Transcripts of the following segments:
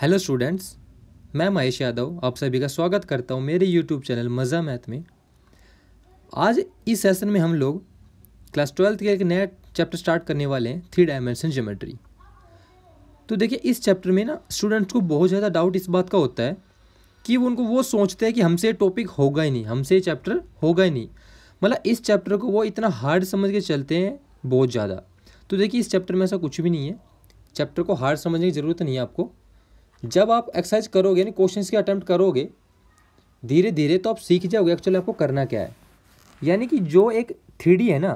Hello students, मैं महेश यादव आप सभी का स्वागत करता हूं मेरे यूट्यूब चैनल मज़ा मैथ में। आज इस सेशन में हम लोग क्लास 12th के एक नया चैप्टर स्टार्ट करने वाले हैं, थ्री डायमेंशन जीमेट्री। तो देखिए, इस चैप्टर में ना स्टूडेंट्स को बहुत ज़्यादा डाउट इस बात का होता है कि वो सोचते हैं कि हमसे ये टॉपिक होगा ही नहीं, हमसे ये चैप्टर होगा ही नहीं, मतलब इस चैप्टर को वो इतना हार्ड समझ के चलते हैं बहुत ज़्यादा। तो देखिए, इस चैप्टर में ऐसा कुछ भी नहीं है, चैप्टर को हार्ड समझने की ज़रूरत नहीं है आपको। जब आप एक्सरसाइज करोगे यानी क्वेश्चंस के अटेम्प्ट करोगे धीरे धीरे, तो आप सीख जाओगे एक्चुअली आपको करना क्या है। यानी कि जो एक 3D है ना,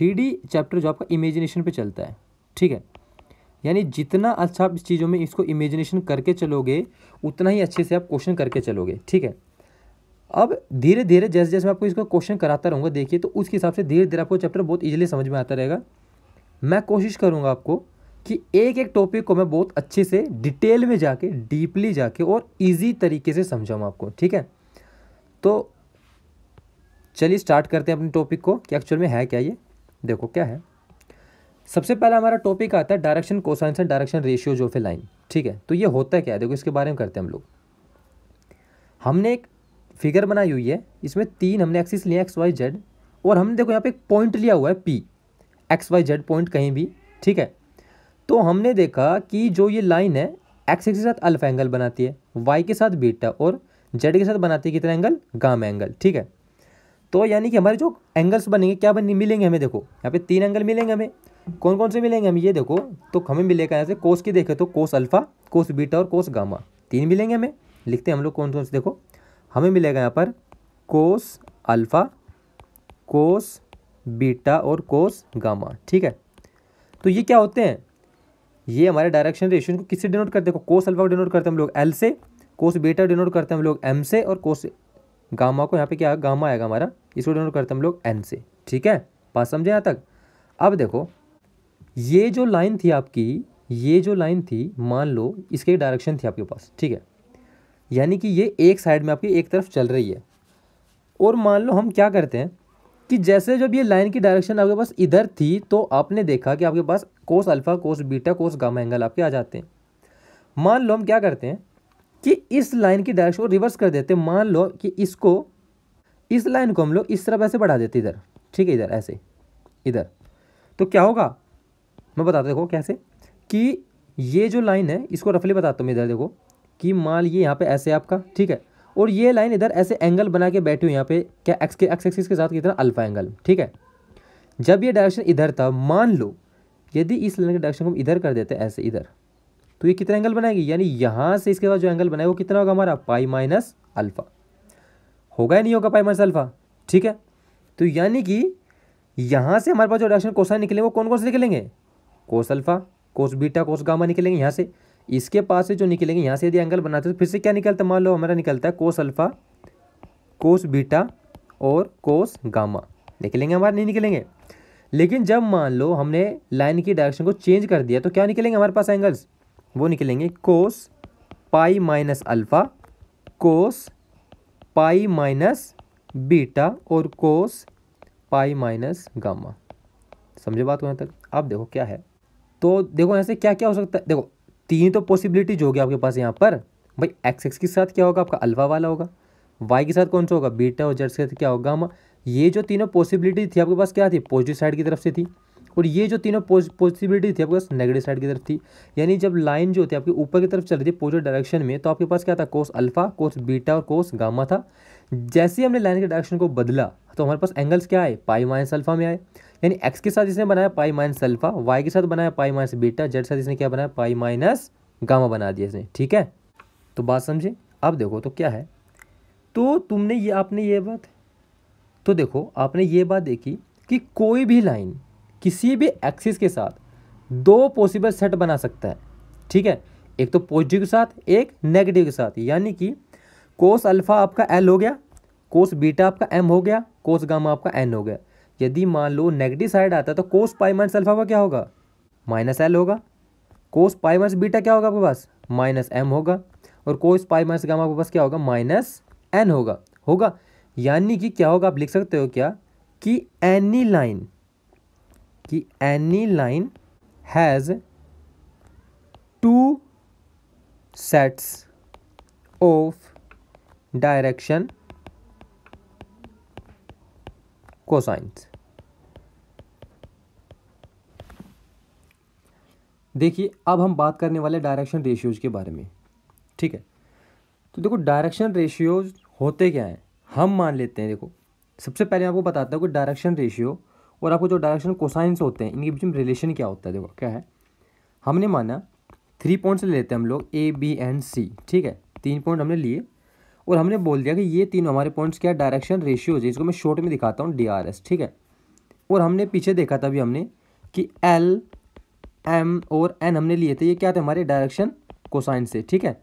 3D चैप्टर जो आपका इमेजिनेशन पे चलता है, ठीक है, यानी जितना अच्छा आप इस चीज़ों में इसको इमेजिनेशन करके चलोगे उतना ही अच्छे से आप क्वेश्चन करके चलोगे, ठीक है। अब धीरे धीरे जैसे जैसे मैं आपको इसका क्वेश्चन कराता रहूँगा देखिए, तो उसके हिसाब से धीरे धीरे आपको चैप्टर बहुत ईजिली समझ में आता रहेगा। मैं कोशिश करूँगा आपको कि एक एक टॉपिक को मैं बहुत अच्छे से डिटेल में जाके, डीपली जाके और इजी तरीके से समझाऊँ आपको, ठीक है। तो चलिए स्टार्ट करते हैं अपने टॉपिक को कि एक्चुअल में है क्या ये। देखो क्या है, सबसे पहला हमारा टॉपिक आता है डायरेक्शन कोसाइन से direction ratios of a line, ठीक है। तो ये होता है क्या है, देखो इसके बारे में करते हैं हम लोग। हमने एक फिगर बनाई हुई है, इसमें तीन हमने एक्सिस लिया XYZ, और हमने देखो यहाँ पे एक पॉइंट लिया हुआ है P, XYZ पॉइंट कहीं भी, ठीक है। तो हमने देखा कि जो ये लाइन है एक्स एक्सिस के साथ अल्फा एंगल बनाती है, वाई के साथ बीटा, और जेड के साथ बनाती है कितना एंगल, गामा एंगल, ठीक है। तो यानी कि हमारे जो एंगल्स बनेंगे क्या मिलेंगे हमें, देखो यहाँ पे तीन एंगल मिलेंगे हमें, कौन कौन से मिलेंगे हमें ये देखो। तो हमें मिलेगा यहाँ से कोस के देखे तो कोस अल्फा, कोस बीटा और कोस गामा, तीन मिलेंगे हमें। लिखते हैं हम लोग कौन कौन से, देखो हमें मिलेगा यहाँ पर कोस अल्फा, कोस बीटा और कोस गामा, ठीक है। तो ये क्या होते हैं, ये हमारे डायरेक्शन रेशियो को किससे डिनोट करते हैं, कोस अल्फा को डिनोट करते हैं हम लोग L से, कोस बीटा डिनोट करते हैं हम लोग M से, और कोस गामा को यहाँ पे क्या गामा आएगा हमारा, इसको डिनोट करते हैं हम लोग N से, ठीक है। बात समझे यहाँ तक। अब देखो ये जो लाइन थी आपकी, ये जो लाइन थी मान लो इसके डायरेक्शन थी आपके पास, ठीक है, यानी कि ये एक साइड में आपकी एक तरफ चल रही है। और मान लो हम क्या करते हैं कि जैसे जब ये लाइन की डायरेक्शन आपके पास इधर थी, तो आपने देखा कि आपके पास cos alpha, cos beta, cos gamma angle आपके आ जाते हैं। मान लो हम क्या करते हैं कि इस लाइन की डायरेक्शन को रिवर्स कर देते हैं। मान लो कि इसको, इस लाइन को हम लोग इस तरफ ऐसे बढ़ा देते इधर, ठीक है, इधर ऐसे इधर, तो क्या होगा मैं बताता देखो कैसे। कि ये जो लाइन है इसको रफली बताता हूँ इधर, देखो कि मान ये यहाँ पर ऐसे आपका, ठीक है, और ये लाइन इधर ऐसे एंगल बना के बैठी हुई यहाँ पे क्या एक्स एक्सिस के साथ कितना अल्फा एंगल, ठीक है। जब ये डायरेक्शन इधर था, मान लो यदि इस लाइन के डायरेक्शन को हम इधर कर देते हैं ऐसे इधर, तो ये कितना एंगल बनाएगी, यानी यहाँ से इसके बाद जो एंगल बनाएगा वो कितना होगा हमारा, पाई माइनस अल्फा होगा या नहीं होगा, पाई माइनस अल्फा, ठीक है। तो यानी कि यहाँ से हमारे पास जो डायरेक्शन कोसाइन निकलेंगे वो कौन कौन से निकलेंगे, cos alpha, cos beta, cos gamma निकलेंगे यहाँ से। इसके पास से जो निकलेंगे यहाँ से यदि एंगल बनाते हैं तो फिर से क्या निकलता है, मान लो हमारा निकलता है कोस अल्फा, कोस बीटा और कोस गामा निकलेंगे हमारे, नहीं निकलेंगे। लेकिन जब मान लो हमने लाइन की डायरेक्शन को चेंज कर दिया तो क्या निकलेंगे हमारे पास एंगल्स, वो निकलेंगे cos pi minus alpha, cos pi minus beta और कोस पाई माइनस गामा। समझे बात को यहाँ तक। अब देखो क्या है, तो देखो यहाँ से क्या क्या हो सकता है, देखो तीन तो पॉसिबिलिटीज होगी आपके पास यहाँ पर भाई। एक्स एक्स के साथ क्या होगा आपका, अल्फा वाला होगा, वाई के साथ कौन सा होगा, बीटा, और जेड के साथ क्या होगा गामा। ये जो तीनों पॉसिबिलिटी थी आपके पास क्या थी, पॉजिटिव साइड की तरफ से थी, और ये जो तीनों पॉसिबिलिटी थी आपके पास नेगेटिव साइड की तरफ थी। यानी जब लाइन जो थी आपके ऊपर की तरफ चल रही थी पॉजिटिव डायरेक्शन में, तो आपके पास क्या था, कोस अल्फा, कोस बीटा और कोस गामा था। जैसे ही हमने लाइन के डायरेक्शन को बदला तो हमारे पास एंगल्स क्या आए, पाई माइनस अल्फा में आए, यानी एक्स के साथ इसने बनाया पाई माइनस अल्फा, वाई के साथ बनाया पाई माइनस बीटा, जेड के साथ इसने क्या बनाया, पाई माइनस गामा बना दिया इसने, ठीक है। तो बात समझे। अब देखो तो क्या है, तो तुमने ये आपने ये बात तो देखो आपने ये बात देखी कि कोई भी लाइन किसी भी एक्सिस के साथ दो पॉसिबल सेट बना सकता है, ठीक है, एक तो पॉजिटिव के साथ एक नेगेटिव के साथ। यानी कि कोस अल्फा आपका L हो गया, कोस बीटा आपका M हो गया, कोस गामा आपका N हो गया। यदि मान लो नेगेटिव साइड आता तो कोस पाई माइनस अल्फा का क्या होगा, माइनस L होगा, कोस पाई माइनस बीटा क्या होगा आपके पास, माइनस M होगा, और कोस पाई माइनस गामा आपके पास क्या होगा, माइनस N होगा होगा। यानी कि क्या होगा, आप लिख सकते हो क्या कि any line has two sets of direction cosines. देखिए अब हम बात करने वाले डायरेक्शन रेशियोज के बारे में, ठीक है। तो देखो डायरेक्शन रेशियोज होते क्या हैं, हम मान लेते हैं। देखो सबसे पहले आपको बताता हूँ कि डायरेक्शन रेशियो और आपको जो डायरेक्शन कोसाइंस होते हैं इनके बीच में रिलेशन क्या होता है। देखो क्या है, हमने माना 3 पॉइंट्स ले लेते हैं हम लोग ए बी एंड सी, ठीक है। 3 पॉइंट हमने लिए और हमने बोल दिया कि ये तीनों हमारे पॉइंट्स क्या डायरेक्शन रेशियोज है, इसको मैं शॉर्ट में दिखाता हूँ DRS, ठीक है। और हमने पीछे देखा था भी हमने कि L M और N हमने लिए थे, ये क्या थे हमारे डायरेक्शन कोसाइन से, ठीक है।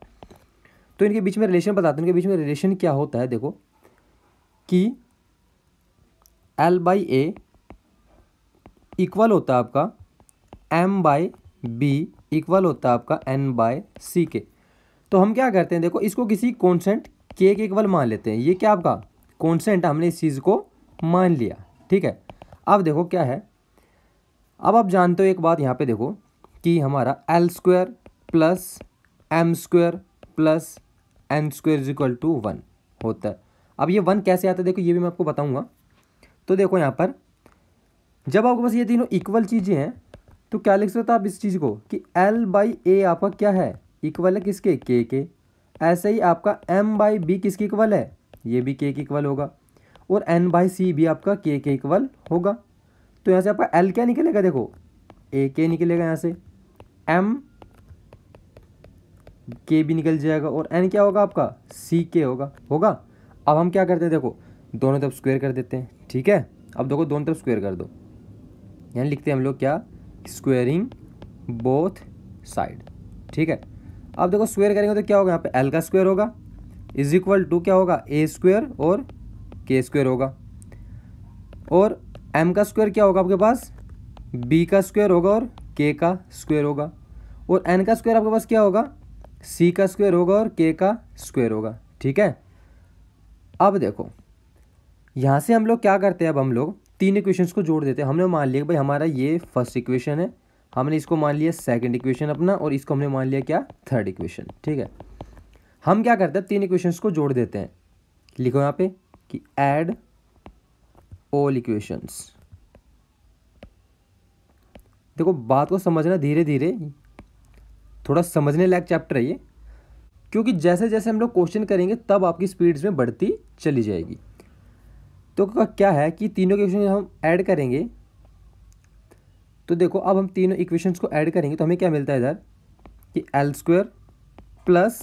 तो इनके बीच में रिलेशन बताते हैं, इनके बीच में रिलेशन क्या होता है। देखो कि L बाई ए इक्वल होता है आपका M बाई बी इक्वल होता है आपका N बाई सी के। तो हम क्या करते हैं, देखो इसको किसी कॉन्स्टेंट K के इक्वल मान लेते हैं, ये क्या आपका कॉन्स्टेंट, हमने इस चीज़ को मान लिया, ठीक है। अब देखो क्या है, अब आप जानते हो एक बात यहाँ पे देखो कि हमारा L square plus M square plus N square is equal to 1 होता है। अब ये 1 कैसे आता है देखो ये भी मैं आपको बताऊँगा। तो देखो यहाँ पर जब आपके पास ये तीनों इक्वल चीज़ें हैं तो क्या लिख सकते हो आप इस चीज़ को कि L बाई ए आपका क्या है इक्वल है किसके K के, ऐसे ही आपका M बाई बी किसके इक्वल है, ये भी K के इक्वल होगा और N बाई सी भी आपका K के इक्वल होगा। तो यहाँ से आपका L क्या निकलेगा, देखो AK निकलेगा, यहाँ से M K भी निकल जाएगा और N क्या होगा आपका CK होगा। अब हम क्या करते हैं देखो दोनों तरफ स्क्वायर कर देते हैं, ठीक है। अब देखो दोनों तरफ स्क्वायर कर दो, यहाँ लिखते हैं हम लोग क्या स्क्वेयरिंग बोथ साइड, ठीक है। अब देखो स्क्वायर करेंगे तो क्या होगा यहाँ पे L का स्क्वायर होगा इज इक्वल टू क्या होगा A स्क्वायर और K स्क्वायर होगा और M का स्क्वायर क्या होगा आपके पास B का स्क्वायर होगा और K का स्क्वायर होगा और N का स्क्वायर आपके पास क्या होगा C का स्क्वायर होगा और K का स्क्वायर होगा, ठीक है। अब देखो यहाँ से हम लोग क्या करते हैं, अब हम लोग 3 इक्वेशंस को जोड़ देते हैं। हमने मान लिया भाई हमारा ये फर्स्ट इक्वेशन है, हमने इसको मान लिया सेकंड इक्वेशन अपना और इसको हमने मान लिया क्या थर्ड इक्वेशन, ठीक है। हम क्या करते हैं 3 इक्वेशंस को जोड़ देते हैं, लिखो यहाँ पे कि ऐड ऑल इक्वेशंस। देखो बात को समझना धीरे धीरे, थोड़ा समझने लायक चैप्टर है ये, क्योंकि जैसे जैसे हम लोग क्वेश्चन करेंगे तब आपकी स्पीड्स में बढ़ती चली जाएगी। तो क्या है कि तीनों इक्वेशन हम ऐड करेंगे, तो देखो अब हम तीनों इक्वेशंस को ऐड करेंगे तो हमें क्या मिलता है इधर कि L square plus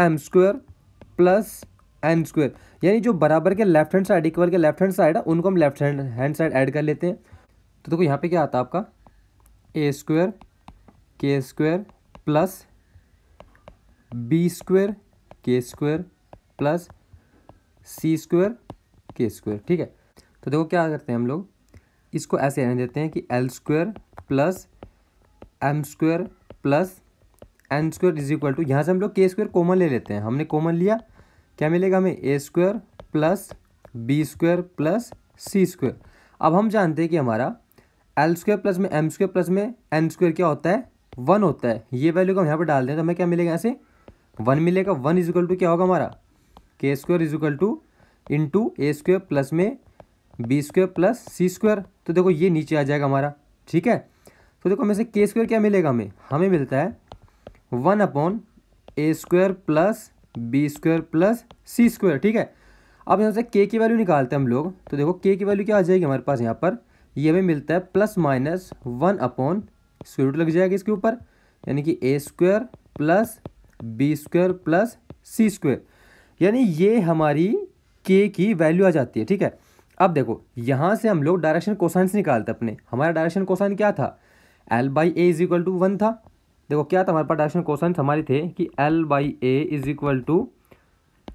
M square plus N square, यानी जो बराबर के लेफ्ट हैंड साइड इक्वल के लेफ्ट हैंड साइड है उनको हम लेफ्ट हैंड साइड ऐड कर लेते हैं। तो देखो यहाँ पे क्या आता है आपका ए स्क्वायर के स्क्वायर प्लस बी स्क्वायर के स्क्वायर प्लस सी स्क्वायर के स्क्वायर, ठीक है। तो देखो क्या करते हैं हम लोग इसको ऐसे रहने देते हैं कि L square plus M square plus N square is equal to, यहाँ से हम लोग के स्क्वायर कॉमन ले लेते हैं, हमने कॉमन लिया क्या मिलेगा हमें ए square plus B square plus सी स्क्वायर। अब हम जानते हैं कि हमारा एल स्क्वायर प्लस में एम स्क्वायर प्लस में एन स्क्वायर क्या होता है 1 होता है, ये वैल्यू को हम यहाँ पर डाल दें तो हमें क्या मिलेगा ऐसे 1 मिलेगा। 1 इज इक्वल टू क्या होगा हमारा के square is equal to into A square plus में बी स्क्वायर प्लस सी स्क्वायर, तो देखो ये नीचे आ जाएगा हमारा, ठीक है। तो देखो हमें से के स्क्वायर क्या मिलेगा हमें मिलता है 1 अपॉन ए square plus B square plus सी स्क्वायर, ठीक है। अब यहाँ से के की वैल्यू निकालते हैं हम लोग, तो देखो के की वैल्यू क्या आ जाएगी हमारे पास यहाँ पर, ये हमें मिलता है plus minus 1 upon square root लग जाएगा इसके ऊपर, यानी कि ए square plus B square plus सी स्क्वायर, यानी ये हमारी के की वैल्यू आ जाती है, ठीक है। अब देखो यहाँ से हम लोग डायरेक्शन कोसाइंस निकालते अपने, हमारा डायरेक्शन कोसाइन क्या था L by A is equal to 1 था। देखो क्या था हमारे पास डायरेक्शन कोसाइंस हमारे थे कि L by A is equal to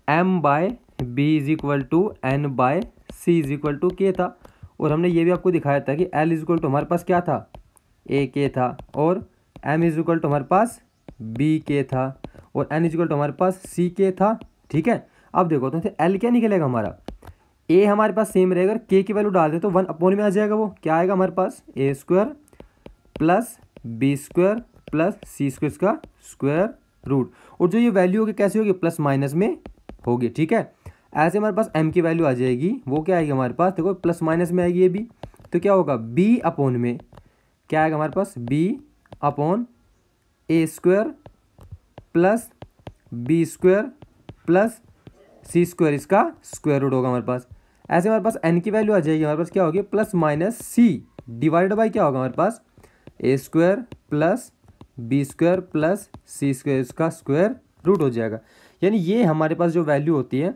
M by B is equal to N by C is equal to के था, और हमने ये भी आपको दिखाया था कि L इज इक्वल टू हमारे पास क्या था ए के था और एम इज इक्वल टू हमारे पास बी के था और एन इज इक्वल टू हमारे पास सी के था, ठीक है। अब देखो तो L क्या निकलेगा हमारा A हमारे पास सेम रहेगा, K की वैल्यू डाल दें तो 1 अपॉन में आ जाएगा, वो क्या आएगा हमारे पास ए square plus B square plus सी स्क्वायर का स्क्वायर रूट, और जो ये वैल्यू होगी कैसे होगी, प्लस माइनस में होगी। ठीक है, ऐसे हमारे पास m की वैल्यू आ जाएगी, वो क्या आएगी हमारे पास, देखो प्लस माइनस में आएगी ये भी, तो क्या होगा b अपोन में क्या आएगा हमारे पास, b अपोन ए square plus B square plus सी स्क्वायर, इसका स्क्वायर रूट होगा हमारे पास। ऐसे हमारे पास n की वैल्यू आ जाएगी हमारे पास क्या होगी, plus minus c divided by क्या होगा हमारे पास, ए square plus B square plus सी स्क्वायर, इसका स्क्वायर रूट हो जाएगा। यानी ये हमारे पास जो वैल्यू होती है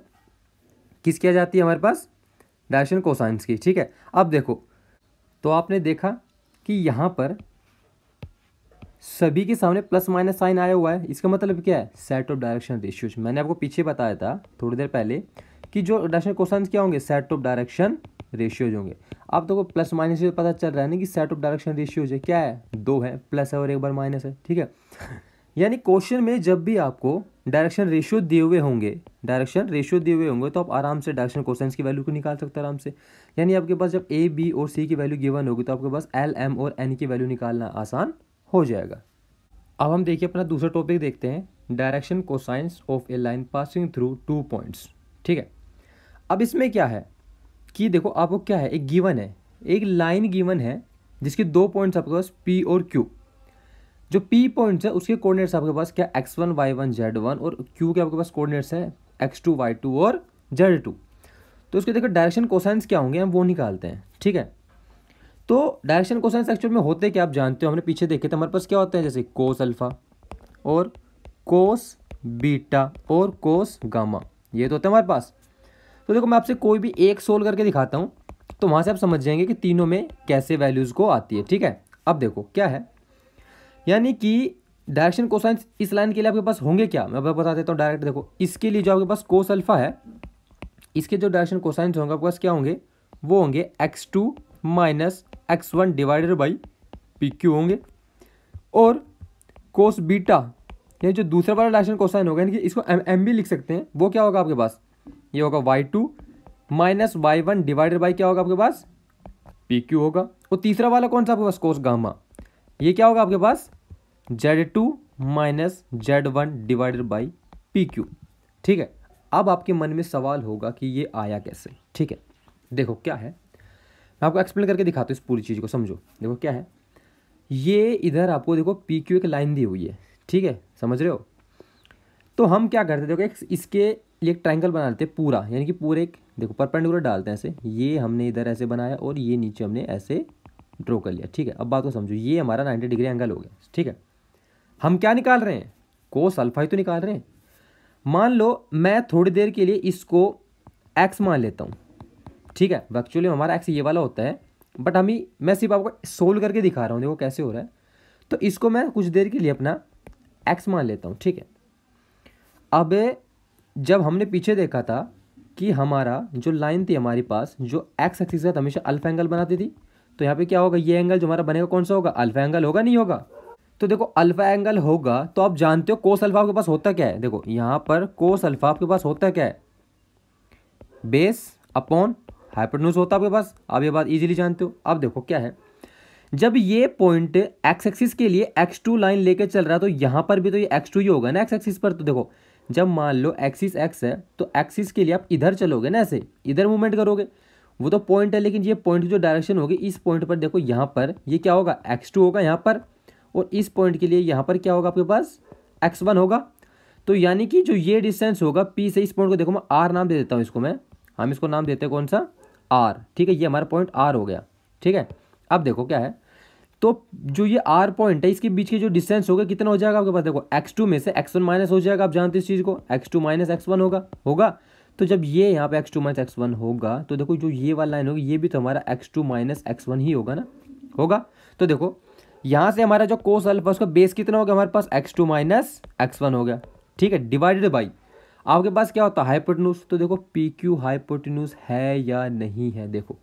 किसकी आ जाती है हमारे पास, डायरेक्शन कोसाइंस की। ठीक है, अब देखो तो आपने देखा कि यहाँ पर सभी के सामने प्लस माइनस साइन आया हुआ है, इसका मतलब क्या है, सेट ऑफ डायरेक्शन रेशियोज। मैंने आपको पीछे बताया था थोड़ी देर पहले कि जो डायरेक्शन कोसाइंस क्या होंगे, सेट ऑफ डायरेक्शन रेशियोज होंगे। अब देखो प्लस माइनस से पता चल रहा है ना कि सेट ऑफ डायरेक्शन रेशियोज है क्या है, दो है, प्लस है और एक बार माइनस है। ठीक है, यानी क्वेश्चन में जब भी आपको डायरेक्शन रेशियो दिए हुए होंगे, डायरेक्शन रेशियो दिए हुए होंगे, तो आप आराम से डायरेक्शन कोसाइंस की वैल्यू को निकाल सकते हैं आराम से। यानी आपके पास जब ए बी और सी की वैल्यू गिवन होगी तो आपके पास एल एम और एन की वैल्यू निकालना आसान हो जाएगा। अब हम देखिए अपना दूसरा टॉपिक देखते हैं, direction cosines of a line passing through two points. ठीक है, अब इसमें क्या है कि देखो आपको क्या है, एक गिवन है, एक लाइन गिवन है जिसके दो पॉइंट्स आपके पास पी और क्यू। जो P पॉइंट्स है उसके कोऑर्डिनेट्स आपके पास क्या, x1 y1 z1, और Q के आपके पास कोऑर्डिनेट्स है x2 y2 और z2। तो उसके देखो डायरेक्शन कोसाइंस क्या होंगे, हम वो निकालते हैं। ठीक है, तो डायरेक्शन कोसाइंस एक्चुअल में होते क्या आप जानते हो, हमने पीछे देखे थे हमारे पास क्या होते हैं, जैसे कोस अल्फा और कोस बीटा और कोस गामा, ये तो होते हैं हमारे पास। तो देखो मैं आपसे कोई भी एक सोल्व करके दिखाता हूँ, तो वहाँ से आप समझ जाएंगे कि तीनों में कैसे वैल्यूज़ को आती है। ठीक है, अब देखो क्या है, यानी कि डायरेक्शन कोसाइंस इस लाइन के लिए आपके पास होंगे क्या, मैं बता देता हूँ डायरेक्ट। देखो इसके लिए जो आपके पास कोस अल्फा है, इसके जो डायरेक्शन कोसाइंस होंगे आपके पास क्या होंगे, वो होंगे x2 minus x1 divided by P Q होंगे। और कोस बीटा यानी जो दूसरा वाला डायरेक्शन कोसाइन होगा, यानी कि इसको एम भी लिख सकते हैं, वो क्या होगा आपके पास, ये होगा y2 minus y1 divided by क्या होगा आपके पास, पी क्यू होगा। और तीसरा वाला कौन सा आपके पास, कोस गामा, ये क्या होगा आपके पास, Z2 minus Z1 divided by P Q. ठीक है, अब आपके मन में सवाल होगा कि ये आया कैसे। ठीक है, देखो क्या है, मैं आपको एक्सप्लेन करके दिखाता हूँ इस पूरी चीज़ को, समझो। देखो क्या है, ये इधर आपको देखो पी क्यू एक लाइन दी हुई है। ठीक है, समझ रहे हो, तो हम क्या करते हैं, देखो इसके लिए एक ट्राइंगल बना लेते हैं पूरा, यानी कि पूरे एक देखो परपेंडिकुलर डालते हैं ऐसे, ये हमने इधर ऐसे बनाया और ये नीचे हमने ऐसे ड्रॉ कर लिया। ठीक है, अब बात को समझो, ये हमारा 90 डिग्री एंगल हो गया। ठीक है, हम क्या निकाल रहे हैं, कोस अल्फा ही तो निकाल रहे हैं। मान लो मैं थोड़ी देर के लिए इसको x मान लेता हूँ। ठीक है, एक्चुअली हमारा x ये वाला होता है, बट हमें मैं सिर्फ आपको सोल्व करके दिखा रहा हूँ, देखो कैसे हो रहा है। तो इसको मैं कुछ देर के लिए अपना x मान लेता हूँ। ठीक है, अब जब हमने पीछे देखा था कि हमारा जो लाइन थी हमारे पास, जो x एक्सिस के साथ हमेशा अल्फा एंगल बनाती थी, तो यहाँ पे क्या होगा, ये एंगल जो हमारा बनेगा कौन सा होगा, अल्फा एंगल होगा, नहीं होगा। तो देखो अल्फा एंगल होगा, तो आप जानते हो कोस अल्फा आपके पास होता क्या है, देखो यहाँ पर कोस अल्फा आपके पास होता क्या है, बेस अपॉन हाइपोटेन्यूज होता है आपके पास। आप ये बात इजीली जानते हो। अब देखो क्या है, जब ये पॉइंट एक्स एक्सिस के लिए x2 लाइन लेके चल रहा है, तो यहाँ पर भी तो ये x2 ही होगा ना एक्स एक्सिस पर। तो देखो जब मान लो एक्सिस x है, तो एक्सिस के लिए आप इधर चलोगे ना, ऐसे इधर मूवमेंट करोगे, वो तो पॉइंट है, लेकिन ये पॉइंट की जो डायरेक्शन होगी इस पॉइंट पर, देखो यहाँ पर ये क्या होगा, x2 होगा यहाँ पर, और इस पॉइंट के लिए यहाँ पर क्या होगा आपके पास, x1 होगा। तो यानी कि जो ये डिस्टेंस होगा p से इस पॉइंट को, देखो मैं r नाम दे देता हूँ इसको, मैं हम इसको नाम देते हैं कौन सा, r। ठीक है, ये हमारा पॉइंट r हो गया। ठीक है, अब देखो क्या है, तो जो ये r पॉइंट है इसके बीच की जो डिस्टेंस होगा कितना हो जाएगा आपके पास, देखो x2 में से x1 माइनस हो जाएगा, आप जानते इस चीज़ को, x2 माइनस x1 होगा। तो जब ये यहाँ पे x2 माइनस x1 होगा, तो देखो जो ये वाला लाइन होगी ये भी तो हमारा x2 माइनस x1 ही होगा ना, होगा। तो देखो यहाँ से हमारा जो कोस अल्फा उसका बेस कितना हो गया हमारे पास, x2 माइनस x1 हो गया। ठीक है, डिवाइडेड बाई आपके पास क्या होता है, हाइपोटेन्यूज। तो देखो PQ हाइपोटेन्यूज है या नहीं है, देखो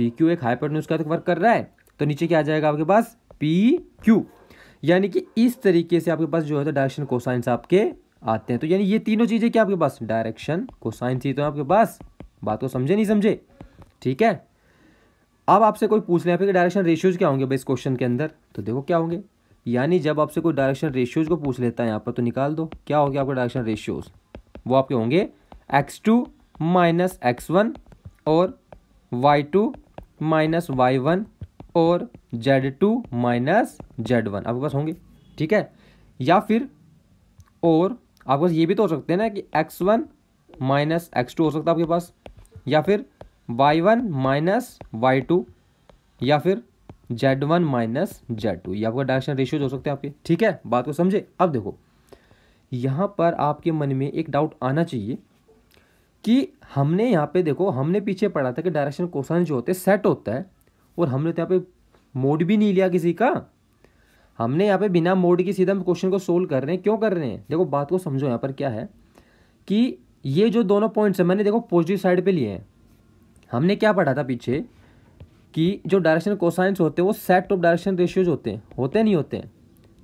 PQ एक हाइपोटेन्यूज का वर्क कर रहा है, तो नीचे क्या आ जाएगा आपके पास, PQ। यानी कि इस तरीके से आपके पास जो है डायरेक्शन कोसाइंस आपके आते हैं। तो यानी ये तीनों चीज़ें क्या आपके पास, डायरेक्शन कोसाइंस ही तो आपके पास। बात को समझे नहीं समझे, ठीक है। अब आपसे कोई पूछ ले यहाँ पे कि डायरेक्शन रेशियोज क्या होंगे भाई इस क्वेश्चन के अंदर, तो देखो क्या होंगे, यानी जब आपसे कोई डायरेक्शन रेशियोज को पूछ लेता है यहाँ पर, तो निकाल दो क्या हो गया आपका डायरेक्शन रेशियोज, वो आपके होंगे x2 माइनस x1 और y2 माइनस y1 और z2 माइनस z1 आपके पास होंगे। ठीक है, या फिर और आपके पास ये भी तो हो सकते हैं ना कि x1 माइनस x2 हो सकता है आपके पास, या फिर y1 माइनस y2 या फिर z1 माइनस z2, ये आपका डायरेक्शन रेशियोज हो सकते हैं आपके। ठीक है, बात को समझे। अब देखो यहाँ पर आपके मन में एक डाउट आना चाहिए कि हमने यहाँ पे देखो हमने पीछे पढ़ा था कि डायरेक्शन कोसाइन जो होते हैं सेट होता है, और हमने तो यहाँ पे मोड भी नहीं लिया किसी का, हमने यहाँ पे बिना मोड के सीधा हम क्वेश्चन को सोल्व कर रहे हैं। क्यों कर रहे हैं, देखो बात को समझो। यहाँ पर क्या है कि ये जो दोनों पॉइंट्स हैं मैंने देखो पॉजिटिव साइड पे लिए हैं। हमने क्या पढ़ा था पीछे कि जो डायरेक्शन कोसाइंस होते हैं वो सेट ऑफ डायरेक्शन रेशियोज होते हैं, होते नहीं होते हैं।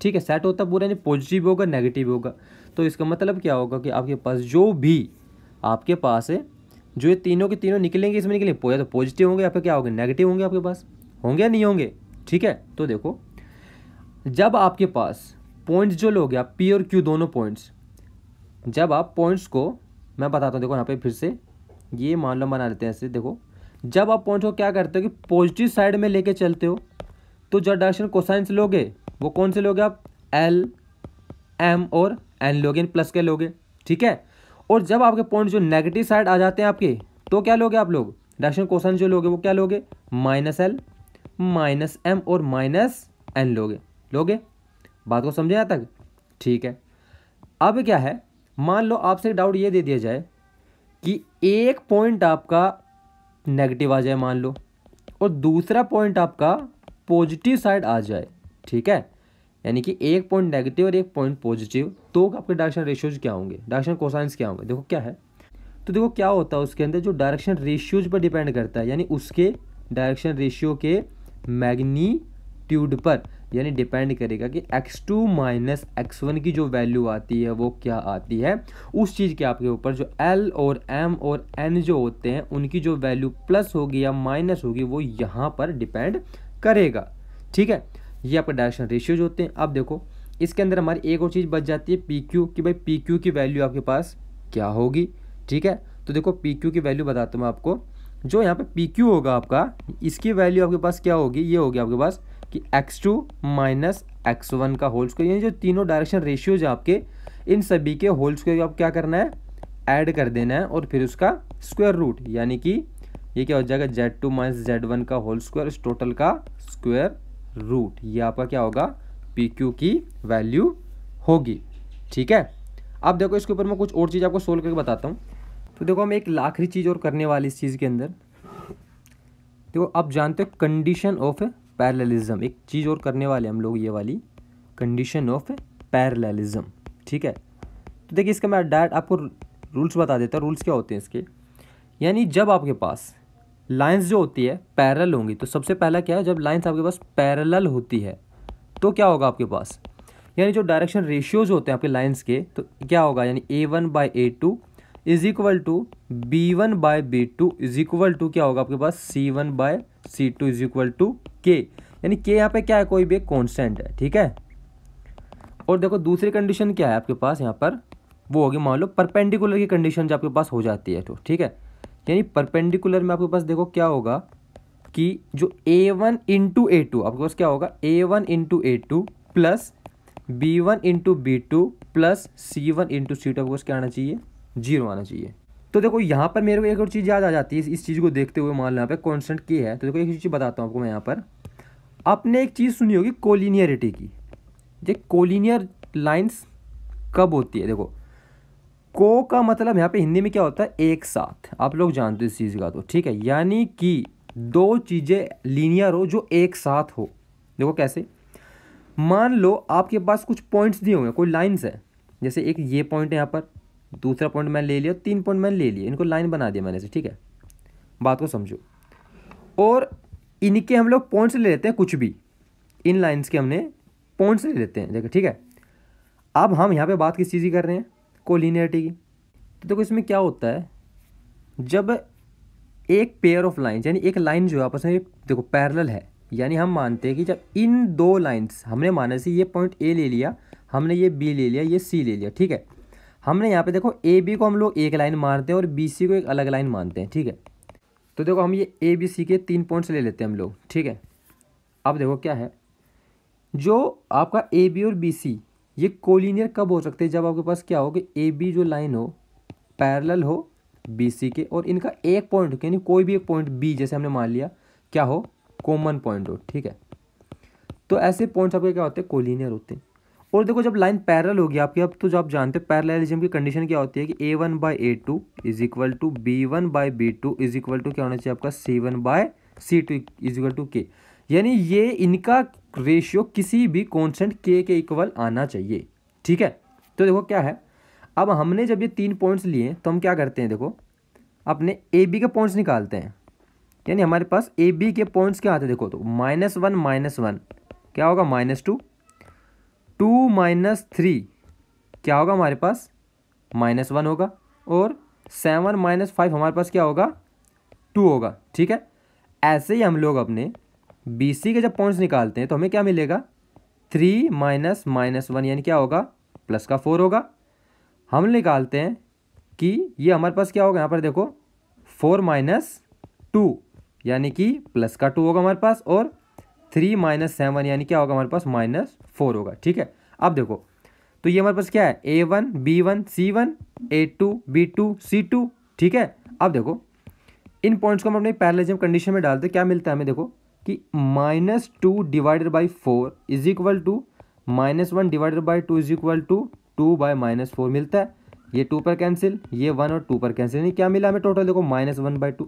ठीक है, सेट होता पूरा यानी पॉजिटिव होगा नेगेटिव होगा, तो इसका मतलब क्या होगा कि आपके पास जो भी आपके पास है जो ये तीनों के तीनों निकलेंगे इसमें निकलेंगे या तो पॉजिटिव होंगे या फिर क्या होंगे नेगेटिव होंगे, आपके पास होंगे या नहीं होंगे। ठीक है, तो देखो जब आपके पास पॉइंट्स जो लोगे आप पी और क्यू दोनों पॉइंट्स, जब आप पॉइंट्स को मैं बताता हूँ देखो यहाँ पे फिर से ये मान लो बना लेते हैं ऐसे। देखो जब आप पॉइंट्स को क्या करते हो कि पॉजिटिव साइड में लेके चलते हो, तो जो डायरेक्शन कोसाइंस लोगे वो कौन से लोगे आप L, M और N लोगे, इन प्लस के लोगे। ठीक है, और जब आपके पॉइंट जो नेगेटिव साइड आ जाते हैं आपके, तो क्या लोगे आप लोग डायरेक्शन कोसाइंस जो लोगे वो क्या लोगे माइनस L, माइनस M और माइनस N लोगे। बात को समझे यहाँ तक। ठीक है, अब क्या है मान लो आपसे डाउट ये दे दिया जाए कि एक पॉइंट आपका नेगेटिव आ जाए मान लो और दूसरा पॉइंट आपका पॉजिटिव साइड आ जाए। ठीक है, यानी कि एक पॉइंट नेगेटिव और एक पॉइंट पॉजिटिव, तो आपके डायरेक्शन रेशियोज क्या होंगे, डायरेक्शन कोसाइंस क्या होंगे। देखो क्या है, तो देखो क्या होता है उसके अंदर जो डायरेक्शन रेशियोज पर डिपेंड करता है, यानी उसके डायरेक्शन रेशियो के मैग्नीट्यूड पर, यानी डिपेंड करेगा कि x2 माइनस x1 की जो वैल्यू आती है वो क्या आती है, उस चीज़ के आपके ऊपर जो L और M और N जो होते हैं उनकी जो वैल्यू प्लस होगी या माइनस होगी वो यहाँ पर डिपेंड करेगा। ठीक है, ये आपका डायरेक्शन रेशियोज होते हैं। अब देखो इसके अंदर हमारी एक और चीज़ बच जाती है पी क्यू, कि भाई पी क्यू की वैल्यू आपके पास क्या होगी। ठीक है, तो देखो पी क्यू की वैल्यू बताता हूँ मैं आपको। जो यहाँ पे पी क्यू होगा आपका, इसकी वैल्यू आपके पास क्या होगी, ये होगी आपके पास कि x2 माइनस x1 का होल स्क्वायर, यानी जो तीनों डायरेक्शन रेशियोज आपके इन सभी के होल स्क्वायर आप क्या करना है ऐड कर देना है, और फिर उसका स्क्वायर रूट, यानी कि ये क्या हो जाएगा z2 माइनस z1 का होल स्क्वायर इस टोटल का स्क्वायर रूट, ये आपका क्या होगा pq की वैल्यू होगी। ठीक है, अब देखो इसके ऊपर मैं कुछ और चीज़ आपको सोल्व करके बताता हूँ। तो देखो हम एक आखिरी चीज़ और करने वाली इस चीज़ के अंदर, देखो आप जानते हो कंडीशन ऑफ पैरेललिज्म, एक चीज़ और करने वाले हम लोग ये वाली कंडीशन ऑफ पैरेललिज्म। ठीक है, तो देखिए इसका मैं डायरेक्ट आपको रूल्स बता देता हूँ। रूल्स क्या होते हैं इसके, यानी जब आपके पास लाइंस जो होती है पैरेलल होंगी, तो सबसे पहला क्या है जब लाइंस आपके पास पैरेलल होती है तो क्या होगा आपके पास, यानी जो डायरेक्शन रेशियोज होते हैं आपके लाइन्स के, तो क्या होगा यानी a1/a2 is equal to b1/b2 is equal to क्या होगा आपके पास c1/c2 is equal to k, यानी k यहाँ पे क्या है कोई भी कांस्टेंट है। ठीक है, और देखो दूसरी कंडीशन क्या है आपके पास यहाँ पर, वो होगी मान लो परपेंडिकुलर की कंडीशन जो आपके पास हो जाती है। तो ठीक है, यानी परपेंडिकुलर में आपके पास देखो क्या होगा कि जो a1 into a2 आपके पास क्या होगा a1 into a2 plus b1 into b2 plus c1 into c2 आपके पास क्या आना चाहिए, जीरो आना चाहिए। तो देखो यहाँ पर मेरे को एक और चीज़ याद आ जाती है इस चीज़ को देखते हुए, मान लो यहाँ पे कांस्टेंट की है, तो देखो एक चीज़ बताता हूँ आपको मैं यहाँ पर। आपने एक चीज़ सुनी होगी कोलिनियरिटी की, ये कोलिनियर लाइंस कब होती है, देखो को का मतलब यहाँ पे हिंदी में क्या होता है एक साथ, आप लोग जानते हो इस चीज़ का। तो ठीक है, यानी कि दो चीज़ें लीनियर हो जो एक साथ हो। देखो कैसे, मान लो आपके पास कुछ पॉइंट्स दिए हुए कोई लाइन्स है, जैसे एक ये पॉइंट है यहाँ पर, दूसरा पॉइंट मैंने ले लिया, तीन पॉइंट मैंने ले लिए, इनको लाइन बना दिया मैंने से। ठीक है, बात को समझो, और इनके हम लोग पॉइंट्स ले लेते हैं, कुछ भी इन लाइंस के हमने पॉइंट्स ले लेते हैं देखो। ठीक है, अब हम यहाँ पे बात किस चीज़ की कर रहे हैं कोलिनियरिटी की। तो देखो इसमें क्या होता है जब एक पेयर ऑफ लाइंस, यानी एक लाइन जो है आपस में देखो पैरेलल है, यानी हम मानते हैं कि जब इन दो लाइन्स, हमने माना से ये पॉइंट ए ले लिया, हमने ये बी ले लिया, ये सी ले लिया, ठीक है। हमने यहाँ पे देखो ए बी को हम लोग एक लाइन मानते हैं और बी सी को एक अलग लाइन मानते हैं, ठीक है। तो देखो हम ये ए बी सी के तीन पॉइंट्स ले लेते हैं हम लोग, ठीक है। अब देखो क्या है, जो आपका ए बी और बी सी ये कोलिनियर कब हो सकते हैं, जब आपके पास क्या हो कि ए बी जो लाइन हो पैरेलल हो बी सी के और इनका एक पॉइंट यानी कोई भी एक पॉइंट बी जैसे हमने मान लिया क्या हो कॉमन पॉइंट हो, ठीक है। तो ऐसे पॉइंट्स आपके क्या होते हैं कोलिनियर होते हैं। और देखो जब लाइन पैरेलल होगी आपकी, अब तो आप जानते हैं पैरेललिज्म की कंडीशन क्या होती है कि a1/a2 is equal to b1/b2 is equal to क्या होना चाहिए आपका c1/c2 is equal to K, यानी ये इनका रेशियो किसी भी कॉन्स्टेंट k के इक्वल आना चाहिए, ठीक है। तो देखो क्या है, अब हमने जब ये तीन पॉइंट्स लिए तो हम क्या करते हैं, देखो अपने ए बी के पॉइंट्स निकालते हैं, यानी हमारे पास ए बी के पॉइंट्स क्या आते हैं, देखो तो -1 क्या होगा -2, 2 - 3 क्या होगा हमारे पास -1 होगा और 7 - 5 हमारे पास क्या होगा 2 होगा, ठीक है। ऐसे ही हम लोग अपने बी सी के जब पॉइंट्स निकालते हैं तो हमें क्या मिलेगा 3 - -1 यानी क्या होगा प्लस का 4 होगा। हम निकालते हैं कि ये हमारे पास क्या होगा, यहाँ पर देखो 4 - 2 यानी कि प्लस का 2 होगा हमारे पास और 3 - 7 यानी क्या होगा हमारे पास -4 होगा, ठीक है। अब देखो तो ये हमारे पास क्या है a1, b1, c1, a2, b2, c2, ठीक है। अब देखो इन पॉइंट्स को हम अपने पैरेललिज्म कंडीशन में डालते हैं, क्या मिलता है हमें देखो कि -2 ÷ 4 is equal to -1 ÷ 2 is equal to 2 / -4 मिलता है। ये 2 पर कैंसिल, ये 1 और 2 पर कैंसिल, नहीं क्या मिला हमें टोटल देखो -1/2।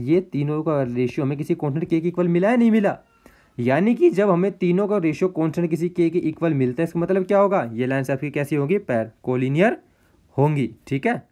ये तीनों का रेशियो हमें किसी कॉन्स्टेंट के इक्वल मिला है नहीं मिला, यानी कि जब हमें तीनों का रेशियो कॉन्स्टेंट किसी के इक्वल मिलता है इसका मतलब क्या होगा ये लाइन्स आपकी कैसी होंगी पैर कोलिनियर होंगी, ठीक है।